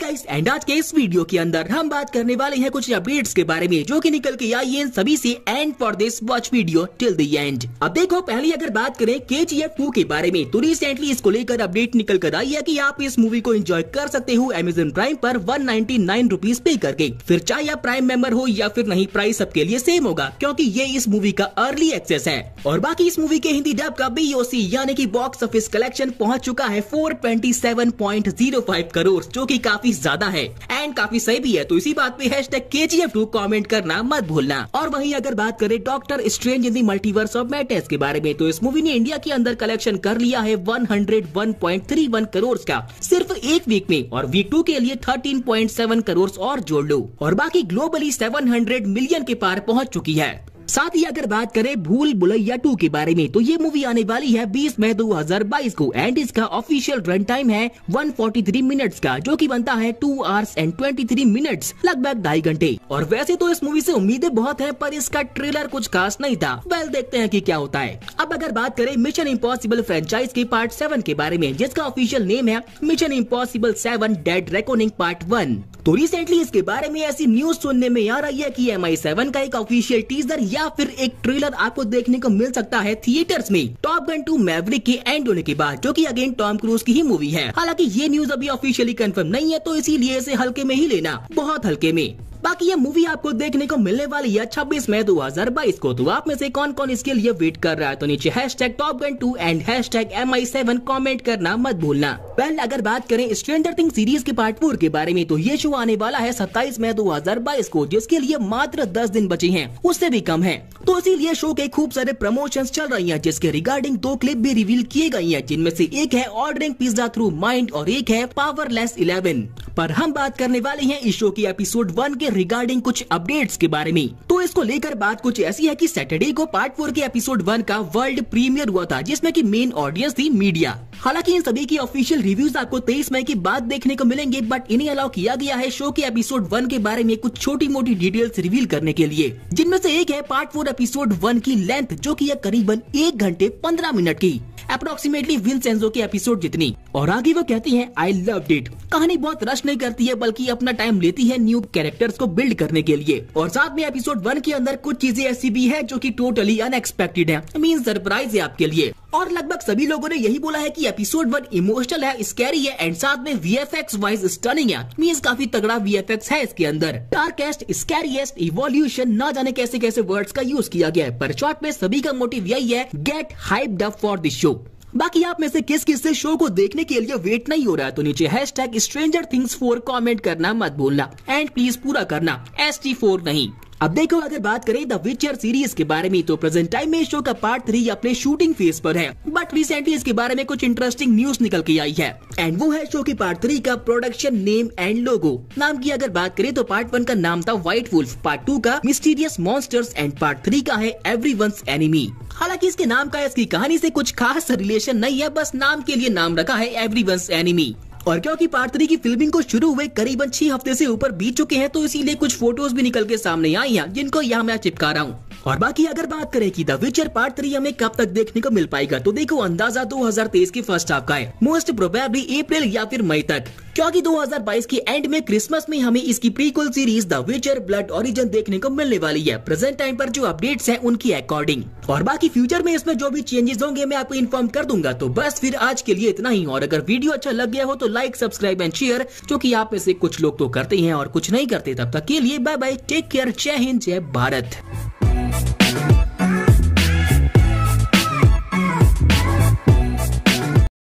Guys and आज के इस वीडियो के अंदर हम बात करने वाले हैं कुछ अपडेट्स के बारे में जो कि निकल के आई है सभी से। And for this watch video till the end. अब देखो, पहले अगर बात करें केजीएफ 2 के बारे में तो रिसेंटली इसको लेकर अपडेट निकल कर आई है कि आप इस मूवी को एंजॉय कर सकते हो अमेजन प्राइम पर 199 रुपीज पे करके, फिर चाहे आप प्राइम मेंबर हो या फिर नहीं, प्राइस सबके लिए सेम होगा क्योंकि ये इस मूवी का अर्ली एक्सेस है। और बाकी इस मूवी के हिंदी डब का BOC यानी की बॉक्स ऑफिस कलेक्शन पहुँच चुका है 427.05 करोड़, जो कि काफी ज्यादा है एंड काफी सही भी है। तो इसी बात पे #KGF2 कमेंट करना मत भूलना। और वहीं अगर बात करें Doctor Strange in the Multiverse of Madness के बारे में तो इस मूवी ने इंडिया के अंदर कलेक्शन कर लिया है 101.31 करोड़ का सिर्फ एक वीक में, और वीक 2 के लिए 13.7 करोड़ और जोड़ लो। और बाकी ग्लोबली 700 मिलियन के पार पहुँच चुकी है। साथ ही अगर बात करें भूल भुलैया 2 के बारे में तो ये मूवी आने वाली है 20 मई 2022 को एंड इसका ऑफिशियल रन टाइम है 143 मिनट्स का, जो कि बनता है 2 hours and 23 minutes, लगभग 2.5 घंटे। और वैसे तो इस मूवी से उम्मीदें बहुत हैं पर इसका ट्रेलर कुछ खास नहीं था। वेल देखते हैं कि क्या होता है। अब अगर बात करें मिशन इम्पॉसिबल फ्रेंचाइज के पार्ट 7 के बारे में जिसका ऑफिशियल नेम है Mission Impossible 7 Dead Reckoning part 1, तो रिसेंटली इसके बारे में ऐसी न्यूज सुनने में आ रही है कि MI7 का एक ऑफिशियल टीजर या फिर एक ट्रेलर आपको देखने को मिल सकता है थिएटर्स में टॉप गन 2 मैवरिक के एंड होने के बाद, जो कि अगेन टॉम क्रूज की ही मूवी है। हालांकि ये न्यूज अभी ऑफिशियली कंफर्म नहीं है तो इसीलिए इसे हल्के में ही लेना, बहुत हल्के में। बाकी ये मूवी आपको देखने को मिलने वाली है 26 मई 2022 को। तो आप में से कौन कौन इसके लिए वेट कर रहा है? तो नीचे #TopGun2 एंड #MI7 कमेंट करना मत भूलना। पहले अगर बात करें स्ट्रेंजर थिंग्स सीरीज के पार्ट 4 के बारे में तो ये शो आने वाला है 27 मई 2022 को, जिसके लिए मात्र 10 दिन बचे हैं, उससे भी कम है। तो इसीलिए शो के खूब सारे प्रमोशंस चल रही हैं जिसके रिगार्डिंग 2 क्लिप भी रिवील किए गई हैं, जिनमें से एक है ऑर्डरिंग पिज्जा थ्रू माइंड और एक है पावरलेस 11। पर हम बात करने वाले हैं इस शो की एपिसोड 1 के रिगार्डिंग कुछ अपडेट्स के बारे में। तो इसको लेकर बात कुछ ऐसी है कि सैटरडे को पार्ट 4 के एपिसोड 1 का वर्ल्ड प्रीमियर हुआ था जिसमें कि मेन ऑडियंस थी मीडिया। हालांकि इन सभी की ऑफिशियल रिव्यूज आपको 23 मई के बाद देखने को मिलेंगे, बट इन्हें अलाउ किया गया है शो के एपिसोड 1 के बारे में कुछ छोटी मोटी डिटेल्स रिवील करने के लिए, जिनमें से एक है पार्ट 4 एपिसोड 1 की लेंथ, जो की करीबन 1 घंटे 15 मिनट की, अप्रोक्सीमेटली विंसेंजो के एपिसोड जितनी। और आगे वो कहती हैं आई लव्ड इट। कहानी बहुत रश नहीं करती है बल्कि अपना टाइम लेती है न्यू कैरेक्टर्स को बिल्ड करने के लिए। और साथ में एपिसोड 1 के अंदर कुछ चीजें ऐसी भी है जो कि टोटली अनएक्सपेक्टेड है, मीन सरप्राइज है आपके लिए। और लगभग सभी लोगों ने यही बोला है कि एपिसोड 1 इमोशनल है, स्कैरी है एंड साथ में VFX वाइज स्टनिंग है, मींस काफी तगड़ा VFX है इसके अंदर। डार्केस्ट, स्कैरिएस्ट, इवोल्यूशन, ना जाने कैसे कैसे वर्ड्स का यूज किया गया है, पर शॉर्ट में सभी का मोटिव यही है get hyped up for this show. बाकी आप में से किस किस से शो को देखने के लिए वेट नहीं हो रहा है? तो नीचे #StrangerThings4 कमेंट करना मत भूलना एंड प्लीज पूरा करना, ST4 नहीं। अब देखो, अगर बात करें द विचर सीरीज के बारे में तो प्रेजेंट टाइम में शो का पार्ट 3 अपने शूटिंग फेज पर है, बट रिसेंटली इसके बारे में कुछ इंटरेस्टिंग न्यूज निकल के आई है एंड वो है शो के पार्ट 3 का प्रोडक्शन नेम एंड लोगो। नाम की अगर बात करें तो पार्ट 1 का नाम था व्हाइट वुल्फ, पार्ट 2 का मिस्टीरियस मॉन्स्टर्स एंड पार्ट 3 का है एवरीवन्स एनिमी। हालांकि इसके नाम का इसकी कहानी से कुछ खास रिलेशन नहीं है, बस नाम के लिए नाम रखा है एवरीवन्स एनिमी। और क्योंकि पार्ट 3 की फिल्मिंग को शुरू हुए करीबन 6 हफ्ते से ऊपर बीत चुके हैं तो इसीलिए कुछ फोटोज भी निकल के सामने आई हैं जिनको यहाँ मैं चिपका रहा हूँ। और बाकी अगर बात करें कि द विचर पार्ट 3 हमें कब तक देखने को मिल पाएगा तो देखो, अंदाजा 2023 के फर्स्ट हाफ का है, मोस्ट प्रोबेबली अप्रैल या फिर मई तक, क्योंकि 2022 के एंड में क्रिसमस में हमें इसकी prequel series the Witcher blood origin देखने को मिलने वाली है प्रेजेंट टाइम पर जो अपडेट्स हैं उनकी अकॉर्डिंग। और बाकी फ्यूचर में इसमें जो भी चेंजेस होंगे मैं आपको इन्फॉर्म कर दूंगा। तो बस फिर आज के लिए इतना ही, और अगर वीडियो अच्छा लग गया हो तो लाइक, सब्सक्राइब एंड शेयर, जो कि आप में से कुछ लोग तो करते हैं और कुछ नहीं करते। तब तक के लिए बाय बाय, टेक केयर, जय हिंद, जय भारत।